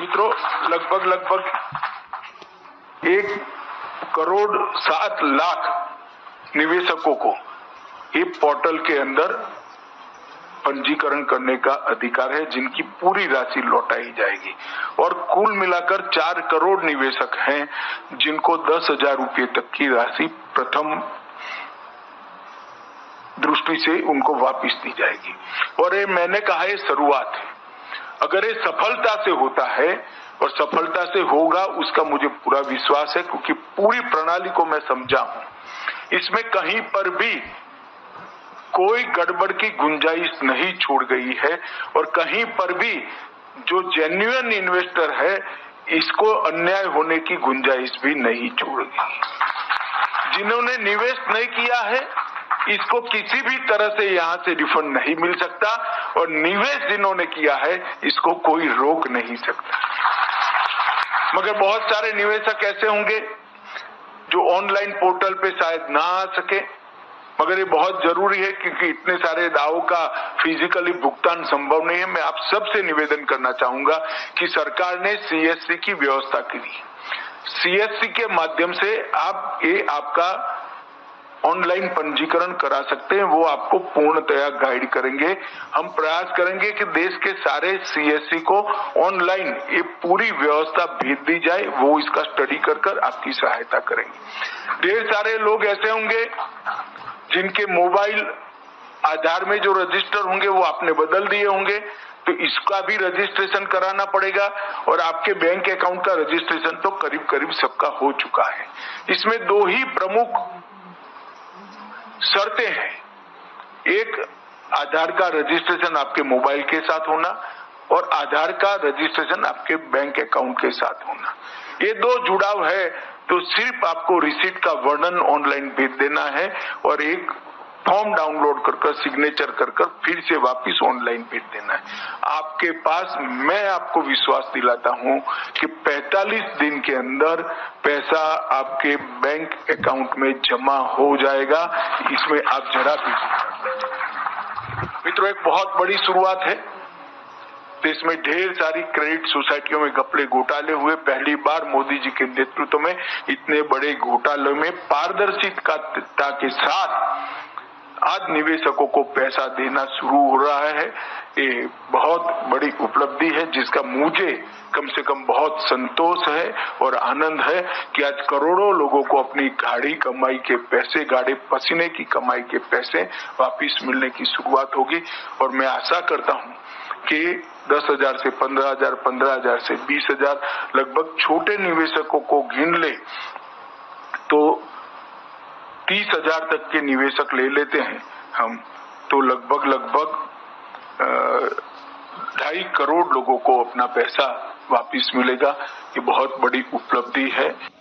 मित्रों लगभग लगभग 1,07,00,000 निवेशकों को ये पोर्टल के अंदर पंजीकरण करने का अधिकार है, जिनकी पूरी राशि लौटाई जाएगी। और कुल मिलाकर 4 करोड़ निवेशक हैं जिनको 10,000 रुपये तक की राशि प्रथम दृष्टि से उनको वापस दी जाएगी। और ये मैंने कहा ये शुरुआत है। अगर ये सफलता से होता है, और सफलता से होगा उसका मुझे पूरा विश्वास है, क्योंकि पूरी प्रणाली को मैं समझा हूं। इसमें कहीं पर भी कोई गड़बड़ की गुंजाइश नहीं छोड़ गई है, और कहीं पर भी जो जेन्युइन इन्वेस्टर है इसको अन्याय होने की गुंजाइश भी नहीं छोड़ गई। जिन्होंने निवेश नहीं किया है इसको किसी भी तरह से यहाँ से रिफंड नहीं मिल सकता, और निवेश जिन्होंने किया है इसको कोई रोक नहीं सकता। मगर बहुत सारे निवेशक ऐसे होंगे जो ऑनलाइन पोर्टल पे शायद ना आ सके, मगर ये बहुत जरूरी है क्योंकि इतने सारे दावों का फिजिकली भुगतान संभव नहीं है। मैं आप सबसे निवेदन करना चाहूंगा कि सरकार ने CSC की व्यवस्था की। CSC के माध्यम से आप ये आपका ऑनलाइन पंजीकरण करा सकते हैं, वो आपको पूर्णतया गाइड करेंगे। हम प्रयास करेंगे कि देश के सारे CSC को ऑनलाइन ये पूरी व्यवस्था भेज दी जाए, वो इसका स्टडी कर आपकी सहायता करेंगे। ढेर सारे लोग ऐसे होंगे जिनके मोबाइल आधार में जो रजिस्टर होंगे वो आपने बदल दिए होंगे, तो इसका भी रजिस्ट्रेशन कराना पड़ेगा। और आपके बैंक अकाउंट का रजिस्ट्रेशन तो करीब करीब सबका हो चुका है। इसमें 2 ही प्रमुख शर्तें हैं। एक, आधार का रजिस्ट्रेशन आपके मोबाइल के साथ होना, और आधार का रजिस्ट्रेशन आपके बैंक अकाउंट के साथ होना। ये 2 जुड़ाव है तो सिर्फ आपको रिसीट का वर्णन ऑनलाइन भेज देना है, और एक फॉर्म डाउनलोड कर सिग्नेचर कर फिर से वापस ऑनलाइन भेज देना है। आपके पास, मैं आपको विश्वास दिलाता हूं कि 45 दिन के अंदर पैसा आपके बैंक अकाउंट में जमा हो जाएगा। इसमें आप जरा भी मित्रों एक बहुत बड़ी शुरुआत है। देश में ढेर सारी क्रेडिट सोसाइटियों में घपले घोटाले हुए, पहली बार मोदी जी के नेतृत्व में इतने बड़े घोटाले में पारदर्शिता के साथ आज निवेशकों को पैसा देना शुरू हो रहा है। ये बहुत बड़ी उपलब्धि है जिसका मुझे कम से कम बहुत संतोष है और आनंद है कि आज करोड़ों लोगों को अपनी गाढ़ी कमाई के पैसे, गाढ़े पसीने की कमाई के पैसे वापस मिलने की शुरुआत होगी। और मैं आशा करता हूँ कि 10,000 से 15,000, 15,000 से 20,000 लगभग छोटे निवेशकों को गिन ले तो 30,000 तक के निवेशक ले लेते हैं हम, तो लगभग लगभग 2.5 करोड़ लोगों को अपना पैसा वापस मिलेगा। ये बहुत बड़ी उपलब्धि है।